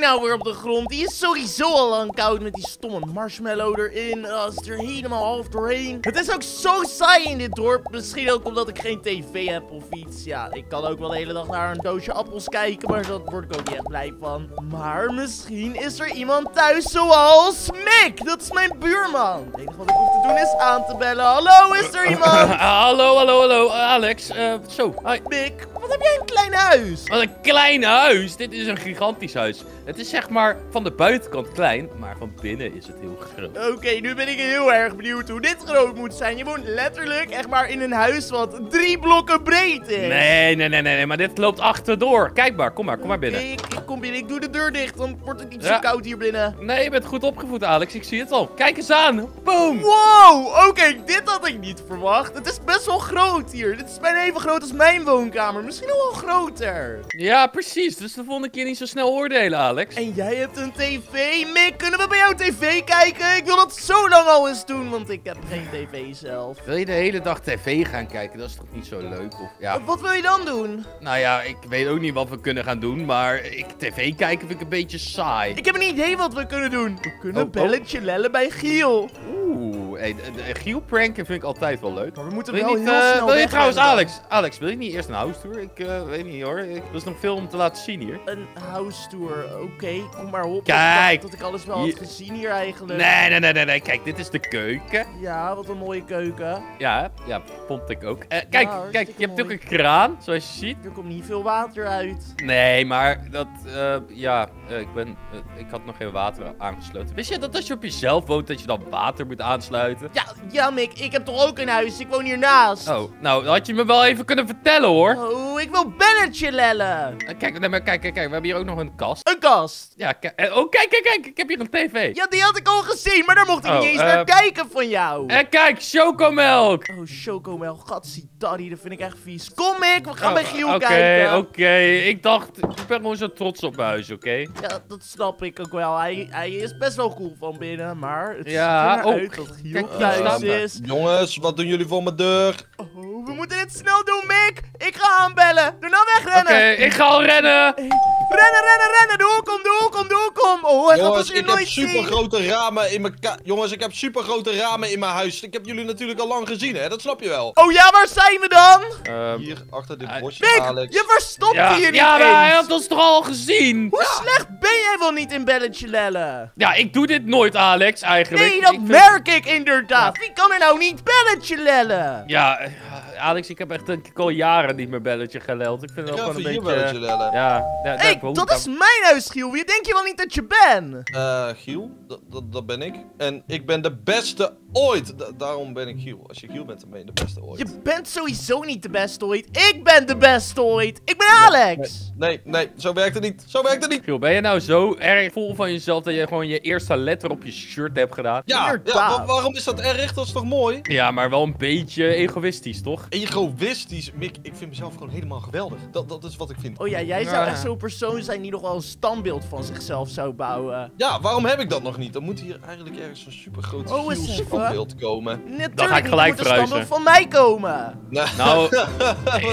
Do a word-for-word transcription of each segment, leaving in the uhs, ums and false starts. Jerry nou weer op de grond? Die is sowieso al lang koud met die stomme marshmallow erin. Oh, is er helemaal half doorheen. Het is ook zo saai in dit dorp. Misschien ook omdat ik geen tv heb of iets. Ja, ik kan ook wel de hele dag naar een doosje appels kijken, maar daar word ik ook niet echt blij van. Maar misschien is er iemand thuis zoals Mick. Dat is mijn buurman. Het enige wat ik hoef te doen is aan te bellen. Hallo, is er iemand? Uh, uh, hallo, hallo, hallo. Uh, Alex. Uh, zo, hi. Mick, wat heb jij een klein huis? Wat een klein huis. Dit is een gigantisch huis. Het is zeg maar van de buitenkant klein, maar van binnen is het heel groot. Oké, okay, nu ben ik heel erg benieuwd hoe dit groot moet zijn. Je woont letterlijk echt maar in een huis wat drie blokken breed is. Nee, nee, nee, nee, maar dit loopt achterdoor. Kijk maar, kom maar, kom maar binnen. Okay, ik, ik kom binnen, ik doe de deur dicht, dan wordt het niet ja. zo koud hier binnen. Nee, je bent goed opgevoed, Alex, ik zie het al. Kijk eens aan, boom. Wow, oké, okay, dit had ik niet verwacht. Het is best wel groot hier. Dit is bijna even groot als mijn woonkamer, misschien nog wel groter. Ja, precies, dus de volgende keer niet zo snel oordelen, Alex. En jij hebt een tv, Mick. Kunnen we bij jou tv kijken? Ik wil dat zo lang al eens doen, want ik heb geen tv zelf. Wil je de hele dag tv gaan kijken? Dat is toch niet zo leuk? Of, ja. Wat wil je dan doen? Nou ja, ik weet ook niet wat we kunnen gaan doen, maar ik, tv kijken vind ik een beetje saai. Ik heb een idee wat we kunnen doen. We kunnen oh, belletje oh. lellen bij Giel. Oeh, hey, de, de Giel pranken vind ik altijd wel leuk. Maar we moeten wel heel uh, snel Wil je trouwens, dan? Alex, Alex, wil je niet eerst een house tour? Ik uh, weet niet hoor, ik, er is nog veel om te laten zien hier. Een house tour, oké. Oké, okay, kom maar op. Kijk! Dat ik alles wel had gezien hier eigenlijk. Nee, nee, nee, nee, nee. Kijk, dit is de keuken. Ja, wat een mooie keuken. Ja, ja, vond ik ook. Eh, kijk, ja, kijk, je hebt ook een kraan, zoals je ziet. Er komt niet veel water uit. Nee, maar dat, uh, ja, uh, ik ben, uh, ik had nog geen water aangesloten. Wist je dat als je op jezelf woont, dat je dan water moet aansluiten? Ja, ja, Mick, ik heb toch ook een huis. Ik woon hiernaast. Oh, nou, had je me wel even kunnen vertellen, hoor. Oh, ik wil belletje lellen. Uh, kijk, nee, maar kijk, kijk, kijk, we hebben hier ook nog een kast. Een kast? Ja, kijk. Oh, kijk, kijk, kijk. Ik heb hier een tv. Ja, die had ik al gezien, maar daar mocht ik oh, niet eens uh, naar kijken van jou. En kijk, chocomelk. Oh, chocomelk. Gadsidari, dat vind ik echt vies. Kom, Mick, we gaan oh, bij Giel okay, kijken. Oké, oké. Ik dacht, ik ben gewoon zo trots op mijn huis, oké? Okay? Ja, dat snap ik ook wel. Hij, hij is best wel cool van binnen, maar het ja, ziet eruit dat Giel thuis is. Jongens, wat doen jullie voor mijn deur? Oh, we moeten dit snel doen, Mick. Ik ga aanbellen. Doe nou wegrennen. Oké, okay, ik ga al rennen. Rennen, rennen, rennen. Doe kom, doe kom, doe kom. Oh, hij Jongens, gaat ik nooit heb super grote ramen in mijn ka Jongens, ik heb super grote ramen in mijn huis. Ik heb jullie natuurlijk al lang gezien, hè? Dat snap je wel. Oh ja, waar zijn we dan? Um, hier, achter dit uh, bosje, Mick, Alex. Je verstopt ja, hier niet Ja, maar eens. Hij had ons toch al gezien. Hoe ja. slecht ben jij wel niet in belletje lellen? Ja, ik doe dit nooit, Alex, eigenlijk. Nee, dat ik merk vind... ik inderdaad. Ja. Wie kan er nou niet belletje lellen? Ja, Alex, ik heb echt denk ik al jaren niet meer belletje geleld. Ik vind het ook wel een beetje... belletje lellen. Ja, ja hey, dat dan... is mijn huis, Giel. Wie denk je wel niet dat je bent? Eh, uh, Giel, dat ben ik. En ik ben de beste ooit. Da daarom ben ik Giel. Als je Giel bent, dan ben je de beste ooit. Je bent sowieso niet de beste ooit. Ik ben de beste ooit. Ik ben Alex. Nee, nee, nee, zo werkt het niet. Zo werkt het niet. Giel, ben je nou zo erg vol van jezelf dat je gewoon je eerste letter op je shirt hebt gedaan? Ja, ja, waarom is dat erg? Dat is toch mooi? Ja, maar wel een beetje egoïstisch, toch? Egoïstisch? Mick, ik vind mezelf gewoon helemaal geweldig. Dat, dat is wat ik vind. Oh ja, jij zou ja. echt zo'n persoon zijn die nog wel een standbeeld van zichzelf zou bouwen. Ja, waarom heb ik dat nog niet? Dan moet hier eigenlijk ergens een supergroot oh, standbeeld komen. Natuurlijk, dan ga ik gelijk moet verhuizen. Een standbeeld van mij komen. Nou,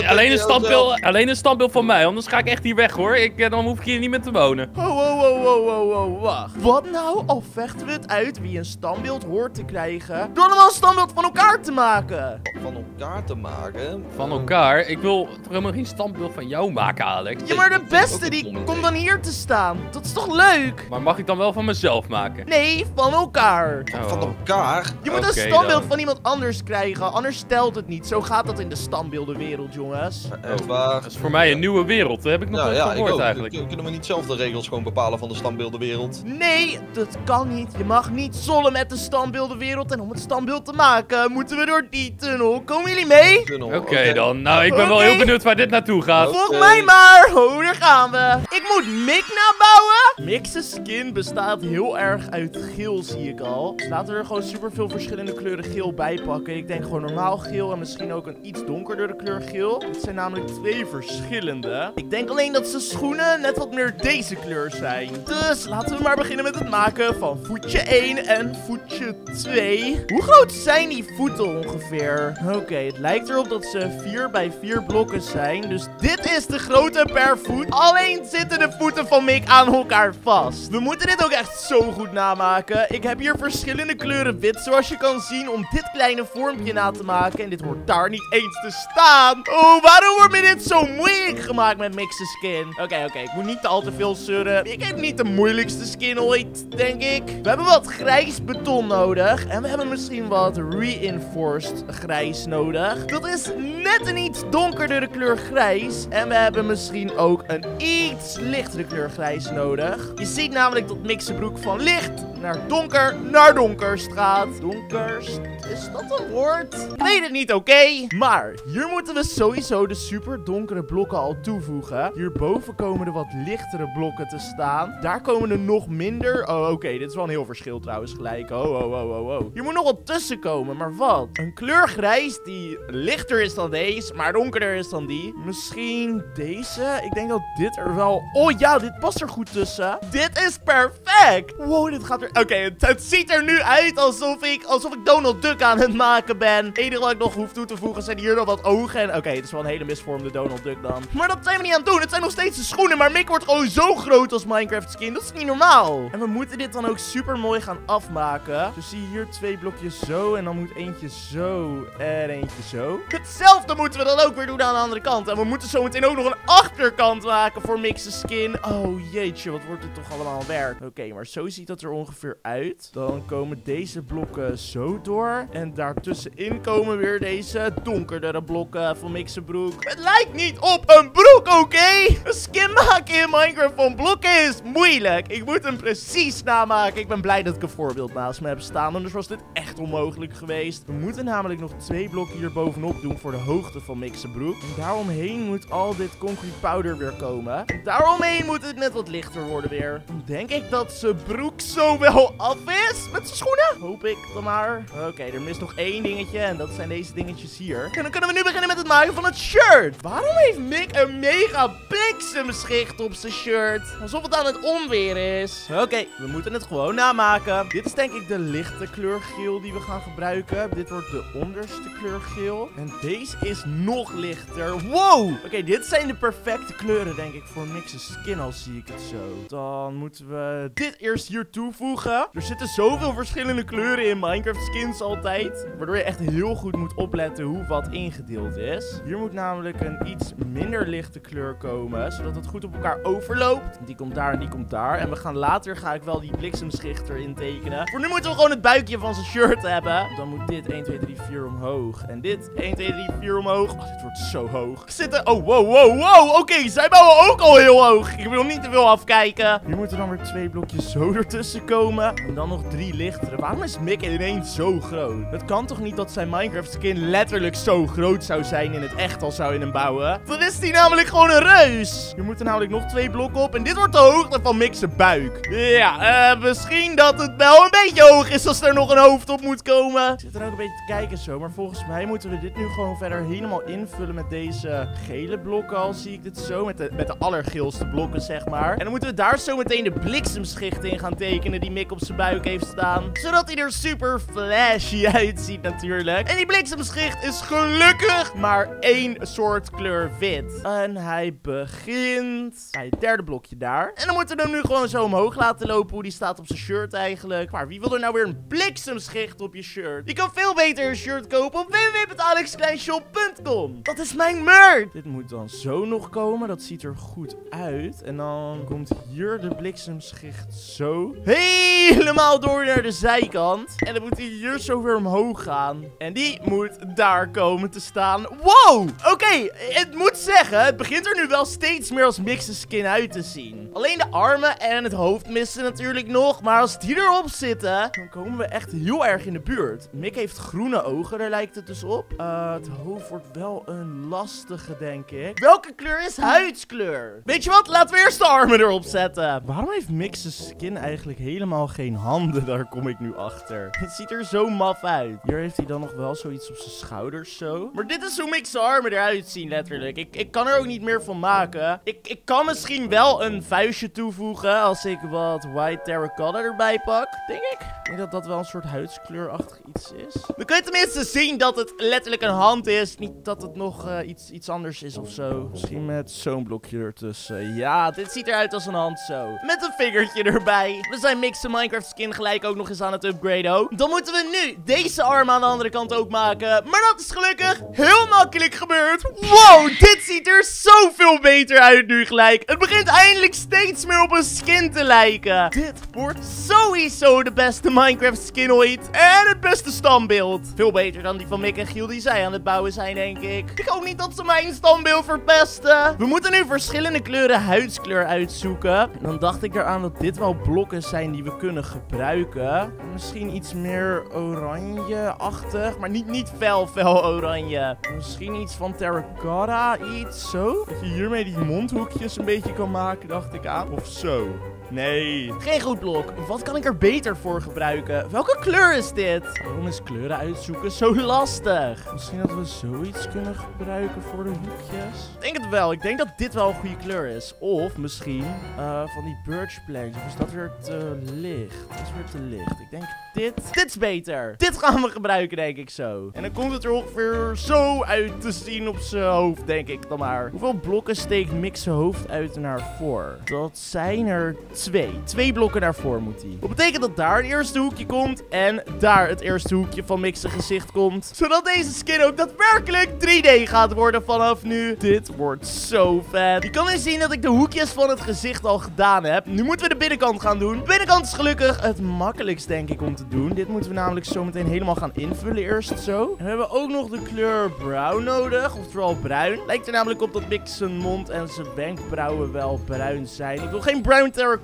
alleen, een standbeeld, alleen een standbeeld van mij, anders ga ik echt hier weg hoor. Ik, dan hoef ik hier niet meer te wonen. Oh, oh, oh, oh, oh, oh, wacht. Wat nou? Al vechten we het uit wie een standbeeld hoort te krijgen, door dan wel een standbeeld van elkaar te maken. Van elkaar te maken? Van elkaar? Ik wil toch helemaal geen standbeeld van jou maken, Alex? Ja, maar de beste die komt dan hier te staan. Dat is toch leuk? Maar mag ik dan wel van mezelf maken? Nee, van elkaar. Oh. Van elkaar? Je moet okay, een standbeeld dan. van iemand anders krijgen, anders stelt het niet. Zo gaat dat in de standbeeldenwereld, jongens. Echt waar. Dat is voor mij een nieuwe wereld. Dat heb ik nog ja, nooit ja, gehoord eigenlijk. Kunnen we niet zelf de regels gewoon bepalen van de standbeeldenwereld? Nee, dat kan niet. Je mag niet zollen met de standbeeldenwereld. En om het standbeeld te maken, moeten we door die tunnel. Komen jullie mee? Oké okay, okay. dan. Nou, ik ben okay. wel heel benieuwd waar dit naartoe gaat. Okay. Volg mij maar. Oh, daar gaan we. Ik moet Mick nabouwen. Mick's skin bestaat heel erg uit geel, zie ik al. Dus laten we er gewoon super veel verschillende kleuren geel bij pakken. Ik denk gewoon normaal geel en misschien ook een iets donkerdere kleur geel. Het zijn namelijk twee verschillende. Ik denk alleen dat zijn schoenen net wat meer deze kleur zijn. Dus laten we maar beginnen met het maken van voetje één en voetje twee. Hoe groot zijn die voeten ongeveer? Oké, okay, het lijkt erop dat ze vier bij vier blokken zijn. Dus dit is de grootte per voet. Alleen zitten de voeten van Mick aan elkaar elkaar vast. We moeten dit ook echt zo goed namaken. Ik heb hier verschillende kleuren wit, zoals je kan zien, om dit kleine vormpje na te maken. En dit hoort daar niet eens te staan. Oh, waarom wordt me dit zo moeilijk gemaakt met mixed skin? Oké, okay, oké, okay, ik moet niet al te veel surren. Ik heb niet de moeilijkste skin ooit, denk ik. We hebben wat grijs beton nodig. En we hebben misschien wat reinforced grijs nodig. Dat is net een iets donkerdere kleur grijs. En we hebben misschien ook een iets lichtere kleur grijs nodig. Je ziet namelijk dat mixen broek van licht naar donker, naar donkerstraat. Donkerst, is dat een woord? Ik weet het niet, oké. Okay. Maar hier moeten we sowieso de super donkere blokken al toevoegen. Hierboven komen er wat lichtere blokken te staan. Daar komen er nog minder. Oh, oké, okay, dit is wel een heel verschil trouwens gelijk. Oh, oh, oh, oh, oh. Hier moet nog wat tussen komen, maar wat? Een kleur grijs die lichter is dan deze, maar donkerder is dan die. Misschien deze? Ik denk dat dit er wel... Oh ja, dit past er goed tussen. Dit is perfect! Wow, dit gaat er... Oké, okay, het, het ziet er nu uit alsof ik, alsof ik Donald Duck aan het maken ben. Het enige wat ik nog hoef toe te voegen zijn hier nog wat ogen. Oké, okay, het is wel een hele misvormde Donald Duck dan. Maar dat zijn we niet aan het doen. Het zijn nog steeds de schoenen. Maar Mick wordt gewoon zo groot als Minecraft skin. Dat is niet normaal. En we moeten dit dan ook super mooi gaan afmaken. Dus zie je hier twee blokjes zo. En dan moet eentje zo. En eentje zo. Hetzelfde moeten we dan ook weer doen aan de andere kant. En we moeten zo meteen ook nog een achterkant maken voor Mix's skin. Oh jeetje, wat wordt het toch allemaal werk. Oké, okay, maar zo ziet dat er ongeveer uit. Dan komen deze blokken zo door. En daartussenin komen weer deze donkerdere blokken van Mix's broek. Het lijkt niet op een broek, oké? Okay? Een skin maken in Minecraft van blokken is moeilijk. Ik moet hem precies namaken. Ik ben blij dat ik een voorbeeld naast me heb staan. Anders was dit echt onmogelijk geweest. We moeten namelijk nog twee blokken hier bovenop doen voor de hoogte van Mix's broek. En daaromheen moet al dit concrete powder weer komen. En daaromheen moet het net wat lichter worden weer. Dan denk ik dat zijn broek zo wel af is met zijn schoenen. Hoop ik dan maar. Oké, okay, er mist nog één dingetje en dat zijn deze dingetjes hier. En dan kunnen we nu beginnen met het maken van het shirt. Waarom heeft Mick een mega bliksemschicht op zijn shirt? Alsof het aan het onweer is. Oké, okay, we moeten het gewoon namaken. Dit is denk ik de lichte kleur geel die we gaan gebruiken. Dit wordt de onderste kleur geel. En deze is nog lichter. Wow! Oké, okay, dit zijn de perfecte kleuren denk ik voor Mix's skin, al zie ik het zo. Dan moeten we dit eerst hier toevoegen. Er zitten zoveel verschillende kleuren in Minecraft skins altijd. Waardoor je echt heel goed moet opletten hoe wat ingedeeld is. Hier moet namelijk een iets minder lichte kleur komen. Zodat het goed op elkaar overloopt. Die komt daar en die komt daar. En we gaan later, ga ik wel die bliksemschicht erin tekenen. Voor nu moeten we gewoon het buikje van zijn shirt hebben. Dan moet dit één, twee, drie, vier omhoog. En dit één, twee, drie, vier omhoog. Oh, dit wordt zo hoog. Zitten. Oh, wow, wow, wow. Oké, okay, zij bouwen ook al heel hoog. Ik wil niet te veel afkijken. Hier moeten dan weer twee blokjes zo ertussen komen. En dan nog drie lichtere. Waarom is Mick ineens zo groot? Het kan toch niet dat zijn Minecraft skin letterlijk zo groot zou zijn in het echt al zou je hem bouwen? Dan is die namelijk gewoon een reus. Hier moeten namelijk nog twee blokken op. En dit wordt de hoogte van Mick's buik. Ja, uh, misschien dat het wel een beetje hoog is als er nog een hoofd op moet komen. Ik zit er ook een beetje te kijken zo. Maar volgens mij moeten we dit nu gewoon verder helemaal invullen met deze gele blokken. Al zie ik dit zo. Met de, met de allergeelste blokken zeg maar. En dan moeten we daar zo meteen de bliksemschicht in gaan tekenen die Mick op zijn buik heeft staan. Zodat hij er super flashy uitziet natuurlijk. En die bliksemschicht is gelukkig maar één soort kleur wit. En hij begint bij het derde blokje daar. En dan moeten we hem nu gewoon zo omhoog laten lopen hoe die staat op zijn shirt eigenlijk. Maar wie wil er nou weer een bliksemschicht op je shirt? Je kan veel beter een shirt kopen op w w w punt alex klein shop punt com. Dat is mijn merch. Dit moet dan zo nog komen. Dat ziet er goed uit. En dan komt hier de bliksemschicht zo. Helemaal door naar de zijkant. En dan moet hij hier zo weer omhoog gaan. En die moet daar komen te staan. Wow! Oké, okay, het moet zeggen, het begint er nu wel steeds meer als Mix's skin uit te zien. Alleen de armen en het hoofd missen natuurlijk nog. Maar als die erop zitten, dan komen we echt heel erg in de buurt. Mick heeft groene ogen, daar lijkt het dus op. Uh, het hoofd wordt wel een lastige, denk ik. Welke kleur is huidskleur? Weet je wat? Laten we eerst de armen erop zetten. Waarom heeft Mix's skin eigenlijk helemaal geen handen? Daar kom ik nu achter. Het ziet er zo maf uit. Hier heeft hij dan nog wel zoiets op zijn schouders zo. Maar dit is hoe Mix's armen eruit zien letterlijk. Ik, ik kan er ook niet meer van maken. Ik, ik kan misschien wel een vuistje toevoegen als ik wat white terracotta erbij pak. Denk ik. Ik denk dat dat wel een soort huidskleurachtig iets is. Dan kun je tenminste zien dat het letterlijk een hand is. Niet dat het nog uh, iets, iets anders is of zo. Misschien met zo'n blokje ertussen. Ja, dit ziet eruit als een hand. hand zo. Met een vingertje erbij. We zijn Mick's Minecraft skin gelijk ook nog eens aan het upgraden ook. Dan moeten we nu deze arm aan de andere kant ook maken. Maar dat is gelukkig heel makkelijk gebeurd. Wow, dit ziet er zoveel beter uit nu gelijk. Het begint eindelijk steeds meer op een skin te lijken. Dit wordt sowieso de beste Minecraft skin ooit. En het beste standbeeld. Veel beter dan die van Mick en Giel die zij aan het bouwen zijn, denk ik. Ik hoop niet dat ze mijn standbeeld verpesten. We moeten nu verschillende kleuren huidskleur uitzoeken. En dan dacht ik eraan dat dit wel blokken zijn die we kunnen gebruiken. Misschien iets meer oranje-achtig. Maar niet, niet fel, fel oranje. Misschien iets van terracotta, iets zo. Dat je hiermee die mondhoekjes een beetje kan maken, dacht ik aan. Of zo. Nee. Geen goed blok. Wat kan ik er beter voor gebruiken? Welke kleur is dit? Waarom is kleuren uitzoeken zo lastig? Misschien dat we zoiets kunnen gebruiken voor de hoekjes. Ik denk het wel. Ik denk dat dit wel een goede kleur is. Of misschien uh, van die birch planks. Of is dat weer te licht? Dat is weer te licht. Ik denk dit. Dit is beter. Dit gaan we gebruiken, denk ik zo. En dan komt het er ongeveer zo uit te zien op zijn hoofd, denk ik dan maar. Hoeveel blokken steekt Mick zijn hoofd uit naar voor? Dat zijn er... Twee. Twee blokken naar voren moet hij. Dat betekent dat daar het eerste hoekje komt. En daar het eerste hoekje van Mick's gezicht komt. Zodat deze skin ook daadwerkelijk drie D gaat worden vanaf nu. Dit wordt zo vet. Je kan nu zien dat ik de hoekjes van het gezicht al gedaan heb. Nu moeten we de binnenkant gaan doen. De binnenkant is gelukkig het makkelijkst, denk ik, om te doen. Dit moeten we namelijk zo meteen helemaal gaan invullen eerst zo. En we hebben ook nog de kleur brown nodig. Oftewel bruin. Lijkt er namelijk op dat Mick zijn mond en zijn wenkbrauwen wel bruin zijn. Ik wil geen brown terror.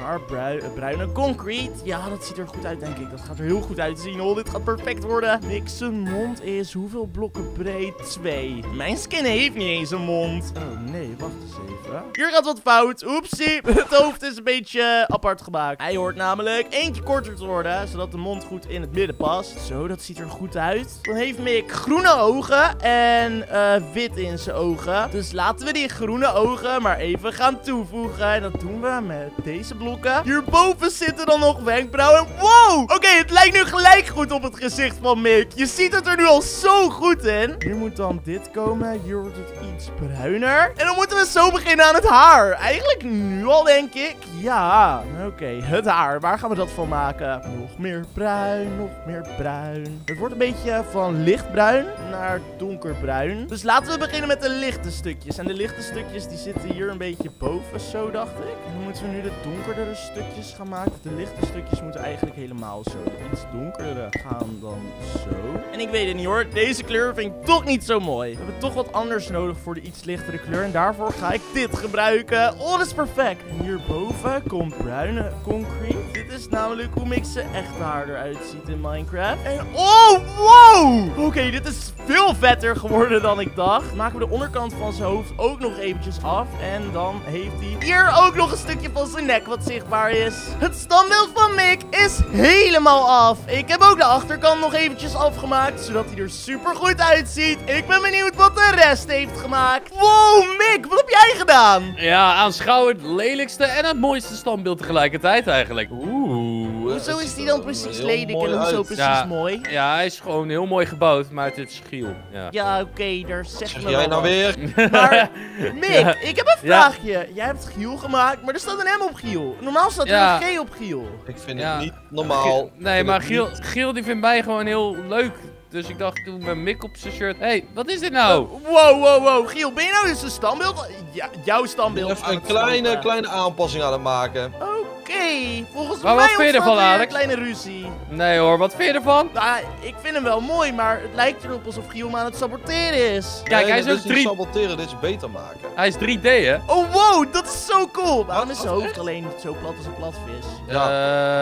Maar brui, bruine concrete. Ja, dat ziet er goed uit, denk ik. Dat gaat er heel goed uitzien. Oh, dit gaat perfect worden. Mick's mond is hoeveel blokken breed? Twee. Mijn skin heeft niet eens een mond. Oh nee, wacht eens even. Hier gaat wat fout. Oepsie. Het hoofd is een beetje apart gemaakt. Hij hoort namelijk eentje korter te worden. Zodat de mond goed in het midden past. Zo, dat ziet er goed uit. Dan heeft Mick groene ogen en uh, wit in zijn ogen. Dus laten we die groene ogen maar even gaan toevoegen. En dat doen we met deze blokken. Hierboven zitten dan nog wenkbrauwen. Wow! Oké, okay, het lijkt nu gelijk goed op het gezicht van Mick. Je ziet het er nu al zo goed in. Hier moet dan dit komen. Hier wordt het iets bruiner. En dan moeten we zo beginnen aan het haar. Eigenlijk nu al, denk ik. Ja. Oké, okay, het haar. Waar gaan we dat van maken? Nog meer bruin. Nog meer bruin. Het wordt een beetje van lichtbruin naar donkerbruin. Dus laten we beginnen met de lichte stukjes. En de lichte stukjes die zitten hier een beetje boven, zo dacht ik. En dan moeten we nu de donkerdere stukjes gaan maken. De lichte stukjes moeten eigenlijk helemaal zo. Iets donkerdere gaan dan zo. En ik weet het niet hoor. Deze kleur vind ik toch niet zo mooi. We hebben toch wat anders nodig voor de iets lichtere kleur. En daarvoor ga ik dit gebruiken. Oh, dat is perfect. En hierboven komt bruine concrete. Dit is namelijk hoe Mick zijn echte haar eruit ziet in Minecraft. En oh, wow! Oké, okay, dit is veel vetter geworden dan ik dacht. Maken we de onderkant van zijn hoofd ook nog eventjes af. En dan heeft hij hier ook nog een stukje van zijn nek wat zichtbaar is. Het standbeeld van Mick is helemaal af. Ik heb ook de achterkant nog eventjes afgemaakt, zodat hij er super goed uitziet. Ik ben benieuwd wat de rest heeft gemaakt. Wow, Mick, wat heb jij gedaan? Ja, aanschouw het lelijkste en het mooiste standbeeld tegelijkertijd eigenlijk. Oeh. Hoezo is die dan precies lelijk en hoezo precies ja, mooi? Ja, hij is gewoon heel mooi gebouwd, maar het is Giel. Ja, ja oké, okay, daar zegt me wel jij nou weer? Maar, Mick, ja. ik heb een vraagje. Ja. Jij hebt Giel gemaakt, maar er staat een M op Giel. Normaal staat er ja. een G op Giel. Ik vind ja. het niet normaal. Nee, maar Giel, Giel die vindt mij gewoon heel leuk. Dus ik dacht toen met Mick op zijn shirt. Hé, hey, wat is dit nou? Wow, wow, wow. Giel, ben je nou eens een standbeeld? Ja, jouw standbeeld. Even een kleine, kleine aanpassing aan het maken. Oké, okay, volgens maar mij wat vind je ervan, Alex? Een kleine ruzie. Nee hoor, wat vind je ervan? Nou, ik vind hem wel mooi, maar het lijkt erop alsof Giel me aan het saboteren is. Kijk, nee, hij is ook drie D. Saboteren, dit is beter maken. Hij is drie D, hè? Oh, wow, dat is zo cool. Waarom is zijn hoofd alleen zo plat als een platvis? Ja,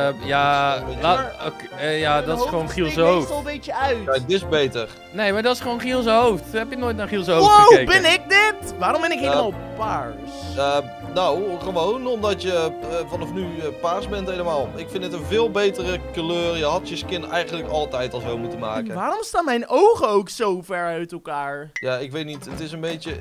uh, ja, la, okay, uh, ja dat is gewoon Giel zijn hoofd. Het al een beetje uit. Dit is beter. Nee, maar dat is gewoon Giel zijn hoofd. Heb je nooit naar Giel zijn hoofd wow, gekeken? Wow, ben ik dit? Waarom ben ik helemaal uh, paars? Uh, nou, gewoon omdat je uh, vanaf nu uh, paars bent helemaal. Ik vind het een veel betere kleur. Je had je skin eigenlijk altijd al zo moeten maken. Waarom staan mijn ogen ook zo ver uit elkaar? Ja, ik weet niet. Het is een beetje...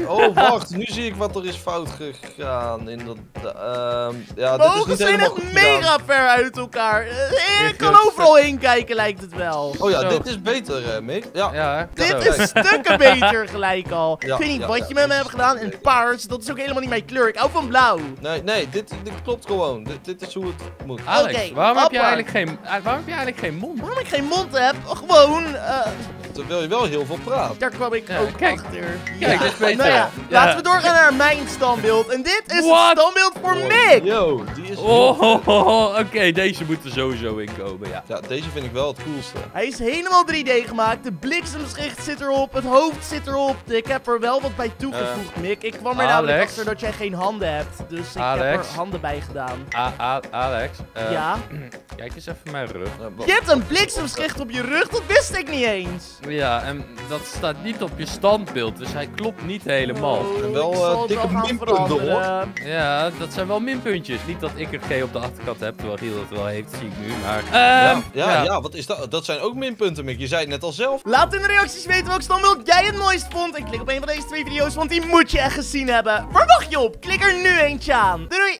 Uh, oh, wacht. Nu zie ik wat er is fout gegaan. In dat, uh, ja, dit ogen is niet helemaal goed gedaan. Mega ver uit elkaar. Uh, ik kan overal heen kijken, lijkt het wel. Oh ja, zo. Dit is beter, uh, Mick. Ja. ja hè? Dit ja, is stukken beter gelijk al. Ja, ik weet niet ja, wat ja, je ja, met me hebt gedaan. En paars, dat is ook helemaal niet mijn kleur. Ik hou van blauw. Nee, nee, dit, dit klopt gewoon. Dit, dit is hoe het moet. Alex, okay, waarom, heb je eigenlijk geen, waarom heb je eigenlijk geen mond? Waarom ik geen mond heb? Gewoon... Uh... Terwijl je wel heel veel praat. Daar kwam ik ja, ook kijk, achter. Kijk, ja. Dit is nou ja, ja. Laten we doorgaan naar mijn standbeeld. En dit is What? het standbeeld voor oh, Mick. Yo, die is... Oh, oh, oh. Oké, okay, deze moet er sowieso in komen, ja. Ja, deze vind ik wel het coolste. Hij is helemaal drie D gemaakt. De bliksemschicht zit erop. Het hoofd zit erop. Ik heb er wel wat bij toegevoegd, uh, Mick. Ik kwam er namelijk achter dat jij geen handen hebt. Dus ik Alex. heb er handen bij gedaan. A A Alex? Uh, ja? Kijk eens even mijn rug. Je hebt een bliksemschicht op je rug? Dat wist ik niet eens. Ja, en dat staat niet op je standbeeld, dus hij klopt niet helemaal. Oh, en wel uh, dikke minpunten hoor. Ja, dat zijn wel minpuntjes. Niet dat ik er geen op de achterkant heb, terwijl Giel dat wel heeft, zie ik nu. Maar, uh, ja, ja, ja. ja, wat is dat? Dat zijn ook minpunten, Mick. Je zei het net al zelf. Laat in de reacties weten welk standbeeld jij het mooist vond. En klik op een van deze twee video's, want die moet je echt gezien hebben. Waar wacht je op? Klik er nu eentje aan. Doei doei!